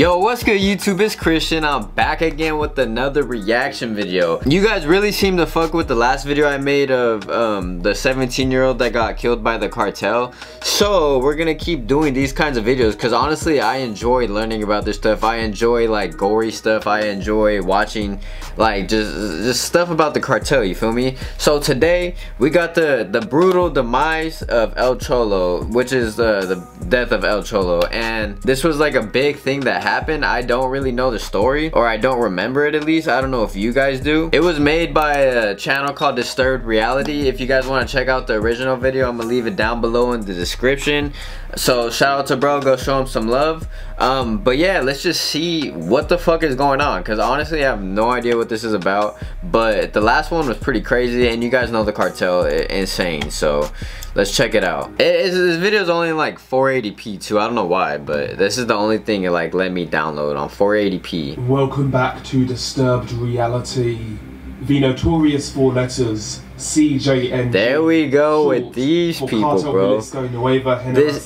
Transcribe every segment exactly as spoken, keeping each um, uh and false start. Yo, what's good YouTube? It's Christian. I'm back again with another reaction video. You guys really seem to fuck with the last video I made of um, the seventeen year old that got killed by the cartel. So we're gonna keep doing these kinds of videos because honestly I enjoy learning about this stuff. I enjoy like gory stuff. I enjoy watching like just, just stuff about the cartel, you feel me? So today we got the, the brutal demise of El Cholo, which is uh, the death of El Cholo. And this was like a big thing that happened. Happened. I don't really know the story, or I don't remember it, at least. I don't know if you guys do. It was made by a channel called Disturbed Reality. If you guys want to check out the original video, I'm gonna leave it down below in the description. So shout out to bro, go show him some love. Um, but yeah, let's just see what the fuck is going on, because honestly I have no idea what this is about. But the last one was pretty crazy, and you guys know the cartel, it, insane. So let's check it out. It, it's, this video is only like four eighty p too. I don't know why, but this is the only thing it like let me download on four eighty p. Welcome back to Disturbed Reality. The notorious four letters C J N G. There we go with these people, bro. This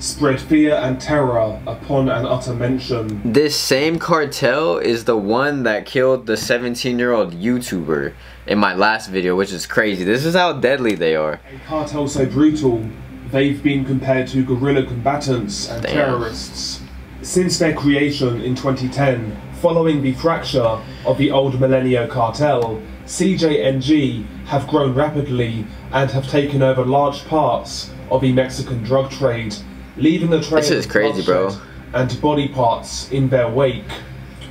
spread fear and terror upon an utter mention. This same cartel is the one that killed the seventeen year old YouTuber in my last video, which is crazy. This is how deadly they are. A cartel so brutal, they've been compared to guerrilla combatants and Damn. terrorists. Since their creation in twenty ten, following the fracture of the old Milenio Cartel, C J N G have grown rapidly and have taken over large parts of the Mexican drug trade, leaving the trade of bloodshed and body parts in their wake.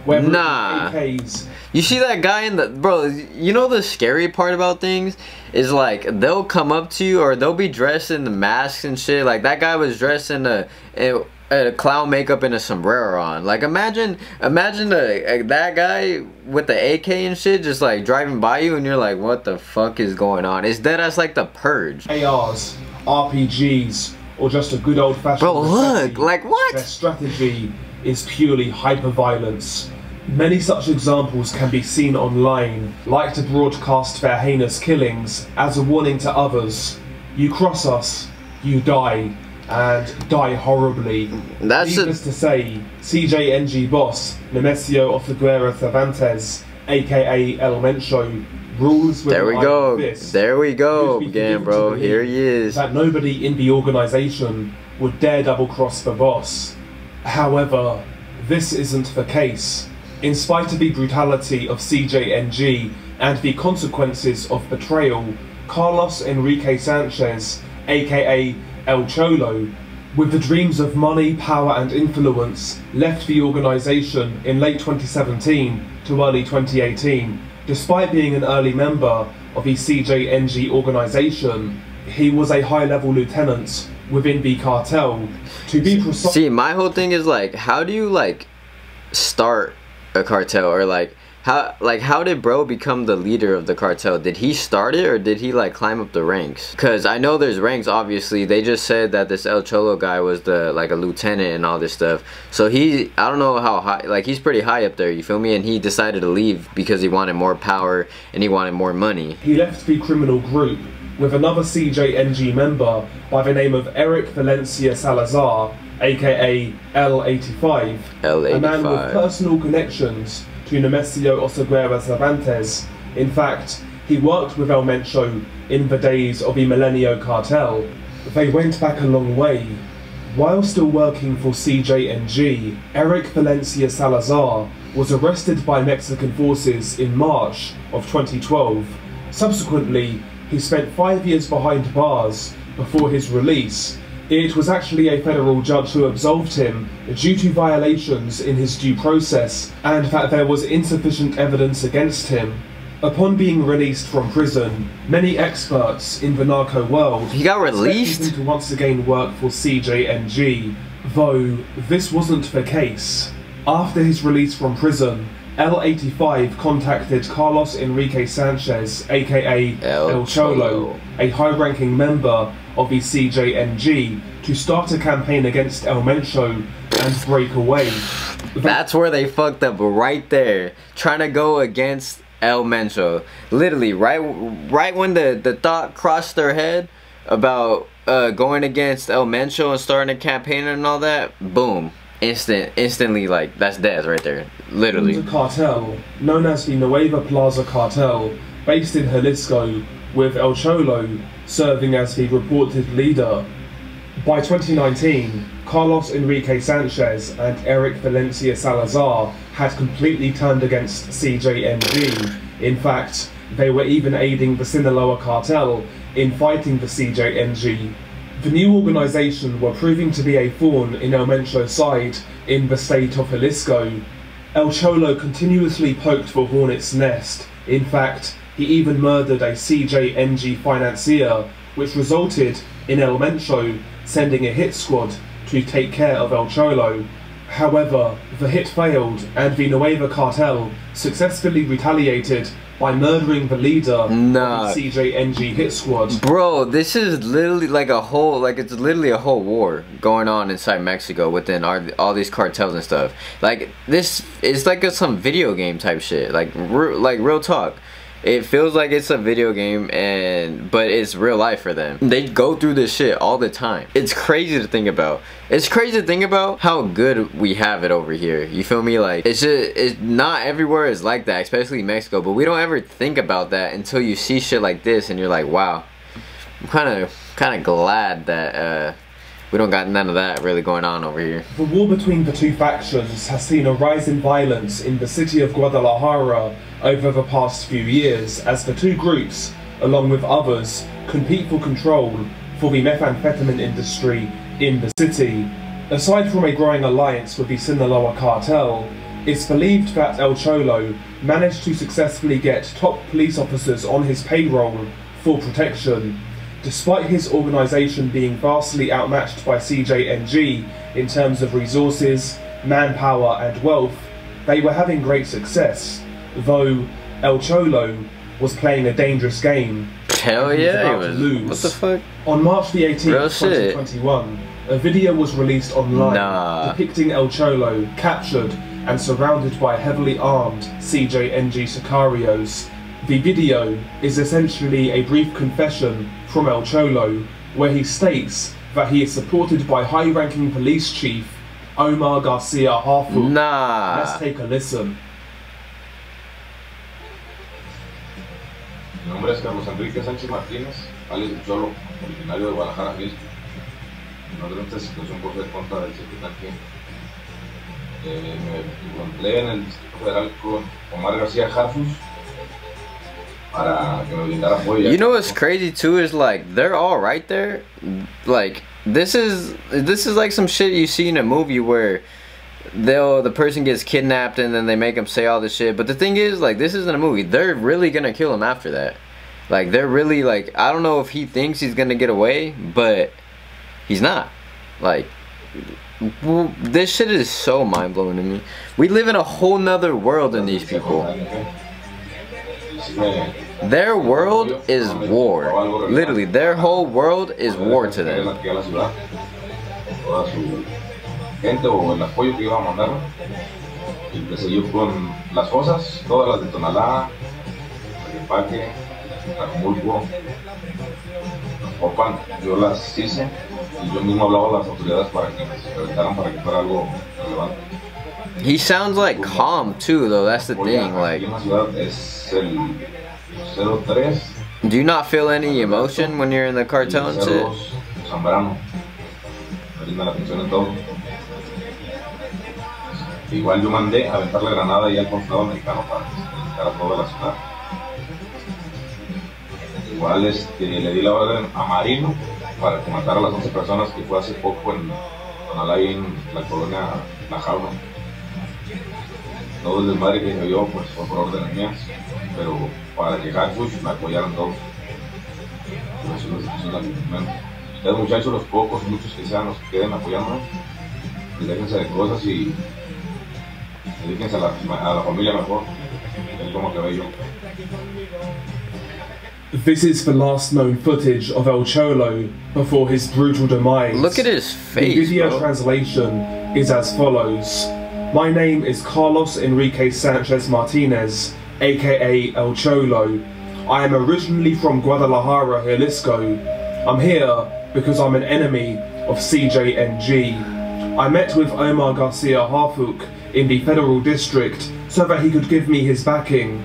Nah. A Ks. You see that guy in the... Bro, you know the scary part about things? Is like, they'll come up to you, or they'll be dressed in the masks and shit. Like, that guy was dressed in a... In, a clown makeup and a sombrero on. Like imagine imagine a, a, that guy with the A K and shit just like driving by you and you're like, what the fuck is going on? It's dead ass like the Purge. A Rs, R P Gs, or just a good old fashioned Bro look, like what? Their strategy is purely hyper-violence. Many such examples can be seen online, like to broadcast their heinous killings as a warning to others. You cross us, you die. And die horribly. That's needless to say, C J N G boss Nemesio Oseguera Cervantes, aka El Mencho, rules with there we go. There we go again, bro. Here he is. That nobody in the organization would dare double cross the boss. However, this isn't the case. In spite of the brutality of C J N G and the consequences of betrayal, Carlos Enrique Sanchez, aka El Cholo, with the dreams of money, power and influence, left the organisation in late twenty seventeen to early twenty eighteen. Despite being an early member of the C J N G organisation, he was a high-level lieutenant within the cartel. To be precise... See, my whole thing is like, how do you like start a cartel, or like... How like how did bro become the leader of the cartel? Did he start it, or did he like climb up the ranks? Cause I know there's ranks, obviously. They just said that this El Cholo guy was the like a lieutenant and all this stuff. So he, I don't know how high, like he's pretty high up there, you feel me? And he decided to leave because he wanted more power and he wanted more money. He left the criminal group with another C J N G member by the name of Eric Valencia Salazar, aka L eighty-five, L eighty-five. A man with personal connections to Nemesio Oseguera Cervantes. In fact, he worked with El Mencho in the days of the Milenio Cartel. They went back a long way. While still working for C J N G, Eric Valencia Salazar was arrested by Mexican forces in March of twenty twelve. Subsequently, he spent five years behind bars before his release. It was actually a federal judge who absolved him due to violations in his due process and that there was insufficient evidence against him. Upon being released from prison, many experts in the narco world... He got released? ...expected him to once again work for C J N G, though this wasn't the case. After his release from prison, L eighty-five contacted Carlos Enrique Sanchez, aka El, El Cholo, a high-ranking member of the C J N G, to start a campaign against El Mencho and break away. That's where they fucked up, right there, trying to go against El Mencho. Literally, right, right when the the thought crossed their head about uh, going against El Mencho and starting a campaign and all that, boom. instant, instantly, like, that's death right there, literally. The cartel, known as the Nueva Plaza cartel, based in Jalisco, with El Cholo serving as the reported leader. By twenty nineteen, Carlos Enrique Sanchez and Eric Valencia Salazar had completely turned against C J N G. In fact, they were even aiding the Sinaloa cartel in fighting the C J N G. The new organization were proving to be a thorn in El Mencho's side in the state of Jalisco. El Cholo continuously poked for hornet's nest. In fact, he even murdered a C J N G financier, which resulted in El Mencho sending a hit squad to take care of El Cholo. However, the hit failed and the Nueva cartel successfully retaliated by murdering the leader nah. of the C J N G hit squad. Bro, this is literally like a whole, like it's literally a whole war going on inside Mexico within our, all these cartels and stuff. Like this is like a, some video game type shit, like, re, like real talk. It feels like it's a video game, and but it's real life for them. They go through this shit all the time. It's crazy to think about. It's crazy to think about how good we have it over here. You feel me? Like, it's just, it's not everywhere is like that, especially Mexico, but we don't ever think about that until you see shit like this and you're like, wow. I'm kind of kind of glad that uh, we don't got none of that really going on over here. The war between the two factions has seen a rise in violence in the city of Guadalajara over the past few years, as the two groups, along with others, compete for control for the methamphetamine industry in the city. Aside from a growing alliance with the Sinaloa cartel, it's believed that El Cholo managed to successfully get top police officers on his payroll for protection. Despite his organization being vastly outmatched by C J N G in terms of resources, manpower and wealth, they were having great success. Though El Cholo was playing a dangerous game. Hell yeah, he was. Lose. What the fuck? On March the eighteenth, twenty twenty-one, a video was released online nah. depicting El Cholo captured and surrounded by heavily armed C J N G sicarios. The video is essentially a brief confession from El Cholo, where he states that he is supported by high-ranking police chief Omar Garcia Harfuch. Nah. Let's take a listen. Mi nombre es Carlos Enrique Sanchez Martínez, alias El Cholo, originario de Guadalajara, Jalisco. Durante esta situación por cuenta del C J N G, eh, me encontré en el Distrito Federal con Omar García Harfuch para que me brindara apoyo. You know what's crazy too is like they're all right there. Like this is this is like some shit you see in a movie where they'll the person gets kidnapped and then they make them say all this shit, but the thing is, like, this isn't a movie. They're really gonna kill him after that. Like, they're really, like, I don't know if he thinks he's gonna get away, but he's not. Like, well, this shit is so mind-blowing to me. We live in a whole nother world in these people. Their world is war. Literally, their whole world is war to them. Gente o el apoyo que iba a mandar. Empecé yo con las cosas, todas las de Tonalá, el empaque, Acapulco, Opan. Yo las hice y yo mismo hablaba a las autoridades para que me secretaran para que fuera algo relevante. He sounds like calm too, though. That's the thing. Like, do you not feel any emotion when you're in the cartel and shit? Igual yo mandé a aventar la granada y al consulado mexicano para visitar a toda la ciudad. Igual este, le di la orden a Marino para que matara a las once personas que fue hace poco en Tonalá y en la colonia La Jaula. Todo el desmadre que se dio pues, fue por órdenes mías, pero para llegar pues, me apoyaron todos. Por eso los hizo el movimiento. Ustedes muchachos, los pocos, muchos que sean los que queden apoyándonos, y déjense de cosas y dedíquense a la, a la familia mejor, como que ve yo. This is the last known footage of El Cholo before his brutal demise. Look at his face. The video bro. translation is as follows. My name is Carlos Enrique Sanchez Martinez, aka El Cholo. I am originally from Guadalajara, Jalisco. I'm here because I'm an enemy of C J N G. I met with Omar Garcia Harfuch in the Federal District so that he could give me his backing.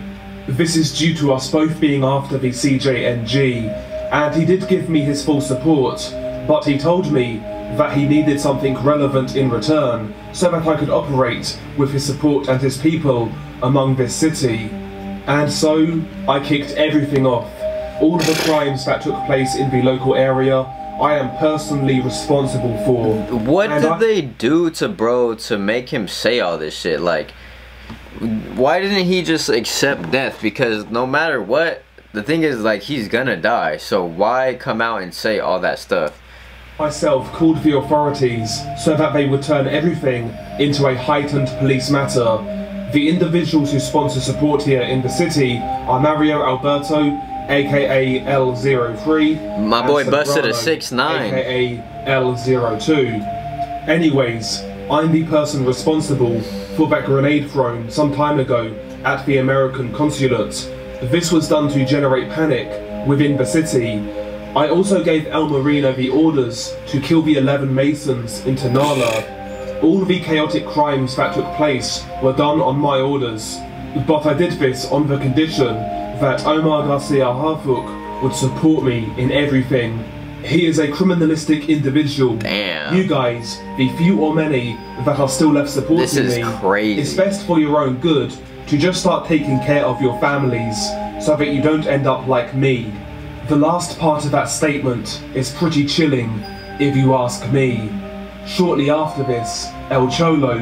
This is due to us both being after the C J N G, and he did give me his full support, but he told me that he needed something relevant in return so that I could operate with his support and his people among this city. And so I kicked everything off. All of the crimes that took place in the local area, I am personally responsible for. What and did I they do to bro to make him say all this shit? Like, why didn't he just accept death? Because no matter what, the thing is, like, he's gonna die. So why come out and say all that stuff? Myself called the authorities so that they would turn everything into a heightened police matter. The individuals who sponsor support here in the city are Mario Alberto, aka L zero three. My boy Sobrano, busted a six nine. Aka L zero two. Anyways, I'm the person responsible for that grenade thrown some time ago at the American consulate. This was done to generate panic within the city. I also gave El Marino the orders to kill the eleven Masons in Tanala. All the chaotic crimes that took place were done on my orders, but I did this on the condition that Omar Garcia Harfuch would support me in everything. He is a criminalistic individual. Damn. You guys, the few or many that are still left supporting this is me, crazy. It's best for your own good to just start taking care of your families so that you don't end up like me. The last part of that statement is pretty chilling, if you ask me. Shortly after this, El Cholo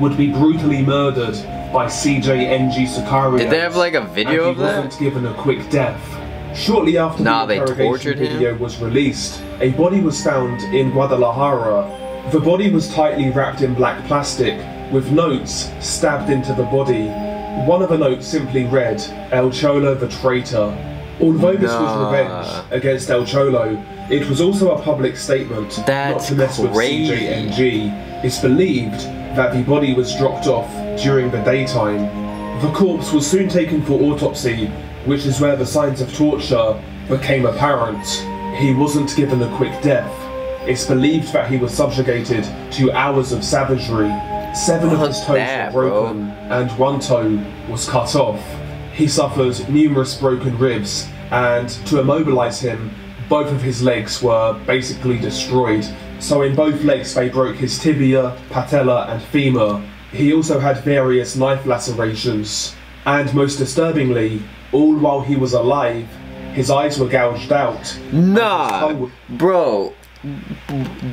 would be brutally murdered by C J N G Sicario. Did they have like a video of that? He wasn't given a quick death. Shortly after nah, the interrogation video him. was released, a body was found in Guadalajara. The body was tightly wrapped in black plastic, with notes stabbed into the body. One of the notes simply read, El Cholo the traitor. Although this nah. was revenge against El Cholo, it was also a public statement That's not to mess crazy. with C J N G. It's believed that the body was dropped off during the daytime. The corpse was soon taken for autopsy, which is where the signs of torture became apparent. He wasn't given a quick death. It's believed that he was subjugated to hours of savagery. Seven what of his toes that, were broken, bro? and one toe was cut off. He suffered numerous broken ribs, and to immobilize him, both of his legs were basically destroyed. So in both legs they broke his tibia, patella, and femur. He also had various knife lacerations. And most disturbingly, all while he was alive, his eyes were gouged out. Nah, bro,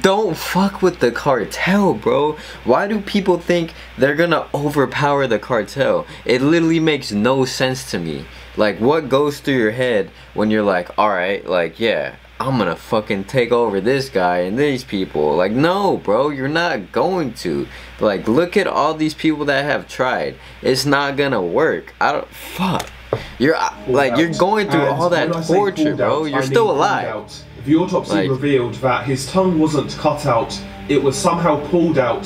don't fuck with the cartel, bro. Why do people think they're gonna overpower the cartel? It literally makes no sense to me. Like, what goes through your head when you're like, alright, like, yeah, I'm gonna fucking take over this guy and these people. Like, no, bro, you're not going to. Like, look at all these people that have tried. It's not gonna work. I don't, fuck. You're like you're going through all that torture, bro. You're still alive. The autopsy revealed that his tongue wasn't cut out, it was somehow pulled out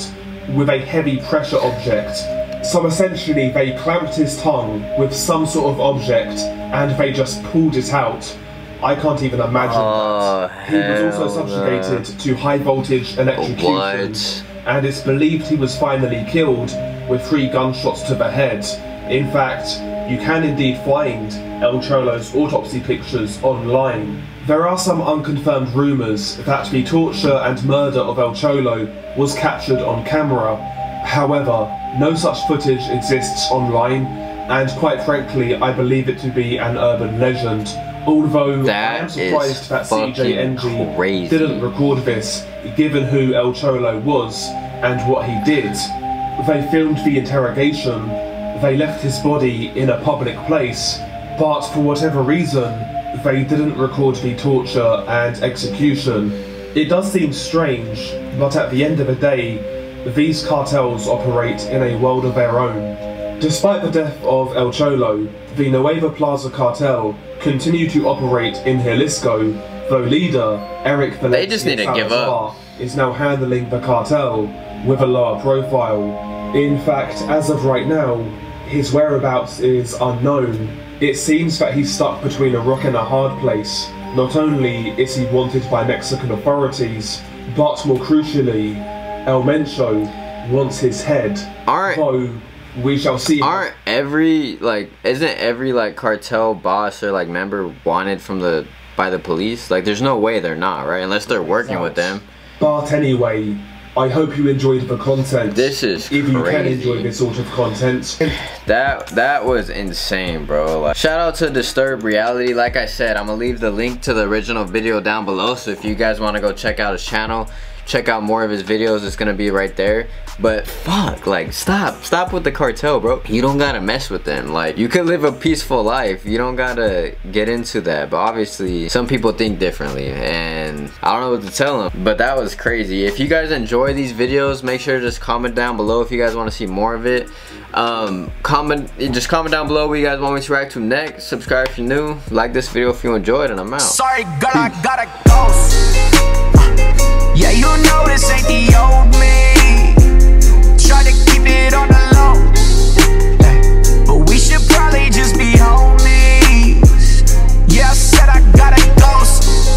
with a heavy pressure object. So essentially they clamped his tongue with some sort of object and they just pulled it out. I can't even imagine oh, that. He was also subjugated no. to high voltage electrocution, what? and it's believed he was finally killed with three gunshots to the head. In fact, you can indeed find El Cholo's autopsy pictures online. There are some unconfirmed rumours that the torture and murder of El Cholo was captured on camera. However, no such footage exists online, and quite frankly, I believe it to be an urban legend. Although that I am surprised that C J N G didn't record this, given who El Cholo was and what he did. They filmed the interrogation. They left his body in a public place, but for whatever reason, they didn't record the torture and execution. It does seem strange, but at the end of the day, these cartels operate in a world of their own. Despite the death of El Cholo, the Nueva Plaza cartel continue to operate in Jalisco, though leader Eric Valencia Salazar is now handling the cartel with a lower profile. In fact, as of right now, his whereabouts is unknown. It seems that he's stuck between a rock and a hard place. Not only is he wanted by Mexican authorities, but more crucially, El Mencho wants his head. Alright. So we shall see. Aren't him. every like isn't every like cartel boss or like member wanted from the by the police? Like there's no way they're not, right? Unless they're working with them. But anyway, I hope you enjoyed the content. This is if you crazy. can enjoy this sort of content. That that was insane, bro. Like, shout out to Disturbed Reality. Like I said, I'm gonna leave the link to the original video down below. So if you guys want to go check out his channel, check out more of his videos. It's gonna be right there. But fuck, like stop, stop with the cartel, bro. You don't gotta mess with them. Like you can live a peaceful life. You don't gotta get into that. But obviously, some people think differently, and I don't know what to tell them. But that was crazy. If you guys enjoy these videos, make sure to just comment down below if you guys want to see more of it. Um, comment, just comment down below what you guys want me to react to next. Subscribe if you're new. Like this video if you enjoyed, and I'm out. Sorry, God, I gotta go. Yeah, you know this ain't the old